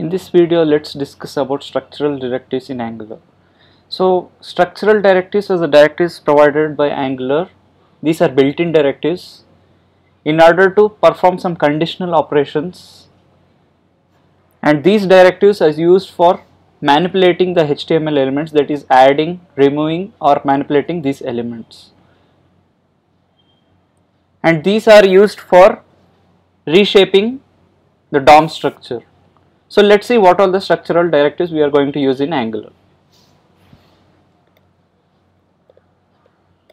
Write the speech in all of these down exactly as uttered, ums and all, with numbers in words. In this video, let's discuss about structural directives in Angular. So, structural directives are the directives provided by Angular. These are built-in directives. In order to perform some conditional operations, and these directives are used for manipulating the H T M L elements, that is adding, removing or manipulating these elements. And these are used for reshaping the D O M structure. So let's see what all the structural directives we are going to use in Angular.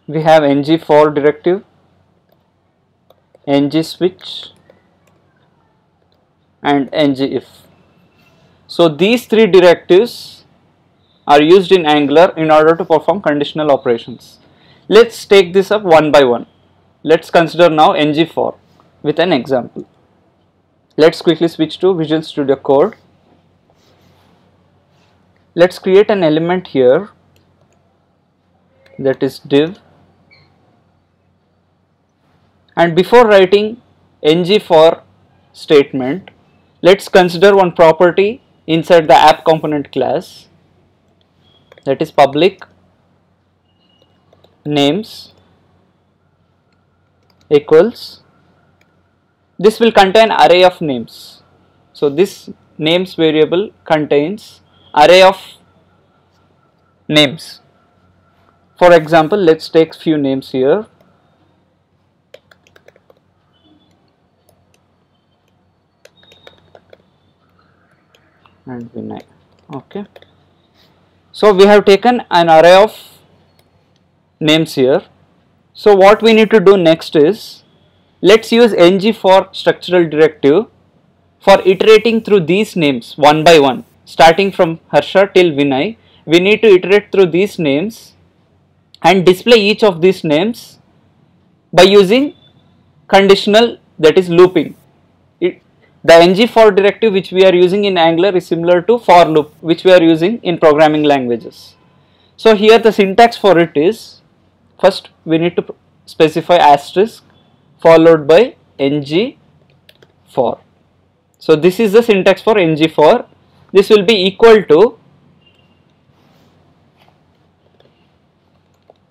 We have ngFor directive, ngSwitch and ngIf. So these three directives are used in Angular in order to perform conditional operations. Let's take this up one by one. Let's consider now ngFor with an example. Let's quickly switch to Visual Studio Code. Let's create an element here, that is div, and before writing ngFor statement, let's consider one property inside the app component class, that is public names equals. This will contain array of names. So this names variable contains array of names. For example, let's take few names here. And Vinay. Okay. So we have taken an array of names here. So what we need to do next is, let's use ngFor structural directive for iterating through these names one by one, starting from Harsha till Vinay. We need to iterate through these names and display each of these names by using conditional, that is looping. It, the ngFor directive which we are using in Angular is similar to for loop which we are using in programming languages. So here the syntax for it is, first we need to specify asterisk followed by ngFor. So this is the syntax for ngFor. This will be equal to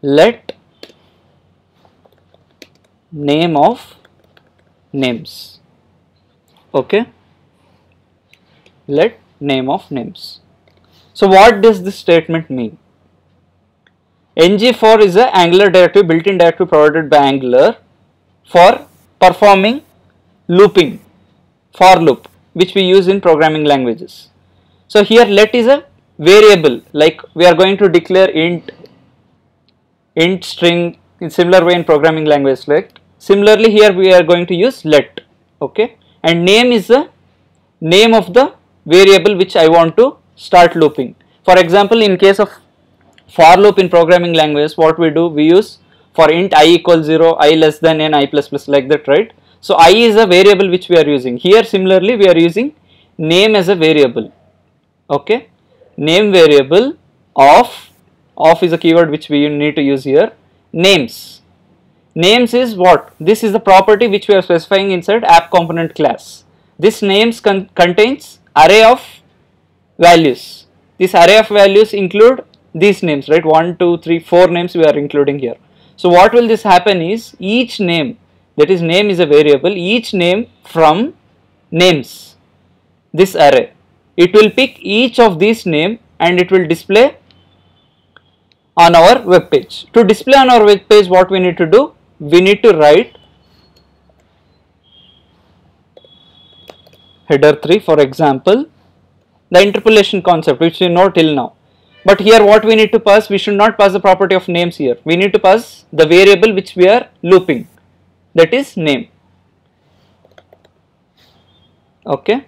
let name of names. Okay, let name of names. So what does this statement mean? ngFor is an Angular directive, built-in directive provided by Angular for performing looping, for loop, which we use in programming languages. So here let is a variable, like we are going to declare int, int string in similar way in programming language like. Similarly here we are going to use let, okay, and name is the name of the variable which I want to start looping. For example, in case of for loop in programming languages, what we do, we use for int I equals zero, I less than n, I plus plus, like that, right? So I is a variable which we are using. Here similarly we are using name as a variable, okay, name variable of, of is a keyword which we need to use here, names. Names is what? This is the property which we are specifying inside app component class. This names con contains array of values. This array of values include these names, right? one, two, three, four names we are including here. So what will this happen is, each name, that is name is a variable, each name from names, this array, it will pick each of these name and it will display on our web page. To display on our web page, what we need to do, we need to write header three, for example, the interpolation concept which we know till now. But here what we need to pass, we should not pass the property of names here. We need to pass the variable which we are looping, that is name. Okay.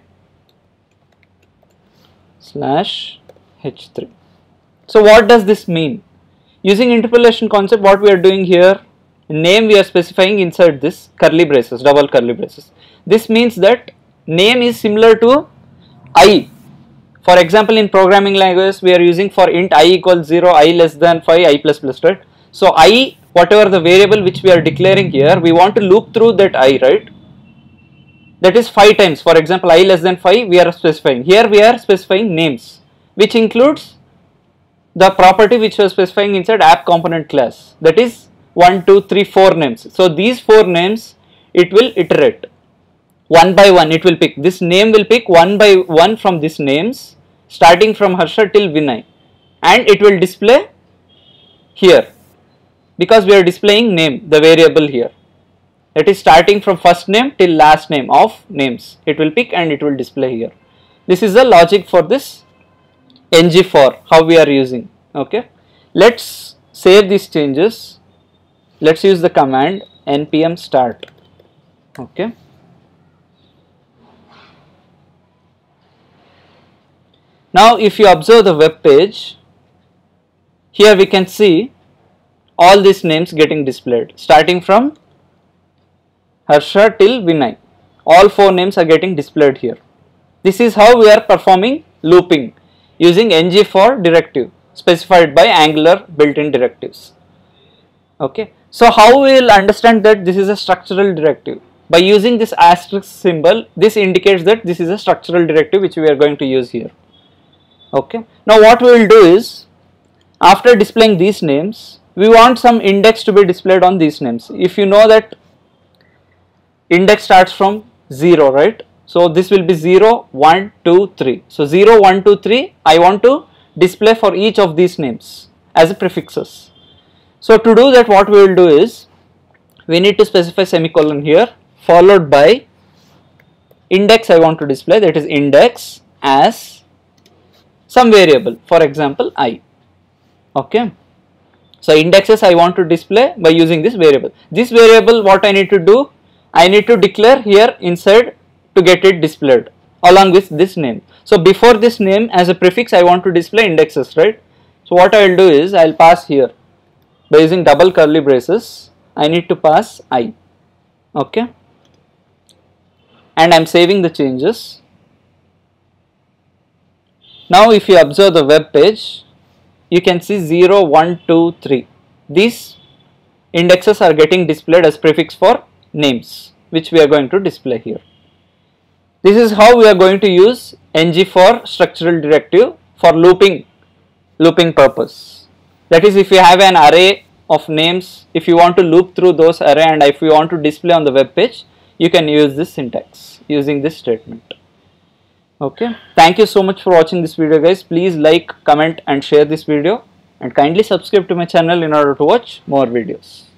Slash H three. So what does this mean? Using interpolation concept, what we are doing here, name we are specifying inside this curly braces, double curly braces. This means that name is similar to I. For example, in programming languages, we are using for int I equals zero, I less than five, I plus plus, right? So I, whatever the variable which we are declaring here, we want to loop through that I, right? that is five times. For example, I less than five we are specifying. Here we are specifying names, which includes the property which we are specifying inside app component class, that is one, two, three, four names. So these four names it will iterate one by one. It will pick this name will pick one by one from these names, starting from Harsha till Vinay, and it will display here because we are displaying name, the variable here. That is starting from first name till last name of names. It will pick and it will display here. This is the logic for this ngFor, how we are using. Okay, let's save these changes. Let's use the command npm start. Okay. Now if you observe the web page, here we can see all these names getting displayed, starting from Harsha till Vinay. All four names are getting displayed here. This is how we are performing looping using ngFor directive specified by Angular built-in directives. Okay. So how we will understand that this is a structural directive? By using this asterisk symbol, this indicates that this is a structural directive which we are going to use here. Okay. Now what we will do is, after displaying these names, we want some index to be displayed on these names. If you know that index starts from zero, right? So this will be zero, one, two, three. So zero, one, two, three I want to display for each of these names as prefixes. So to do that, what we will do is, we need to specify semicolon here, followed by index I want to display, that is index as some variable, for example I. Okay, so indexes I want to display by using this variable. This variable, what I need to do, I need to declare here inside to get it displayed along with this name. So before this name, as a prefix I want to display indexes, right? So what I will do is, I will pass here by using double curly braces, I need to pass I. Okay, and I am saving the changes. Now if you observe the web page, you can see zero, one, two, three. These indexes are getting displayed as prefix for names which we are going to display here. This is how we are going to use ngFor structural directive for looping, looping purpose. That is, if you have an array of names, if you want to loop through those array and if you want to display on the web page, you can use this syntax using this statement. Okay, thank you so much for watching this video, guys. Please like, comment and share this video, and kindly subscribe to my channel in order to watch more videos.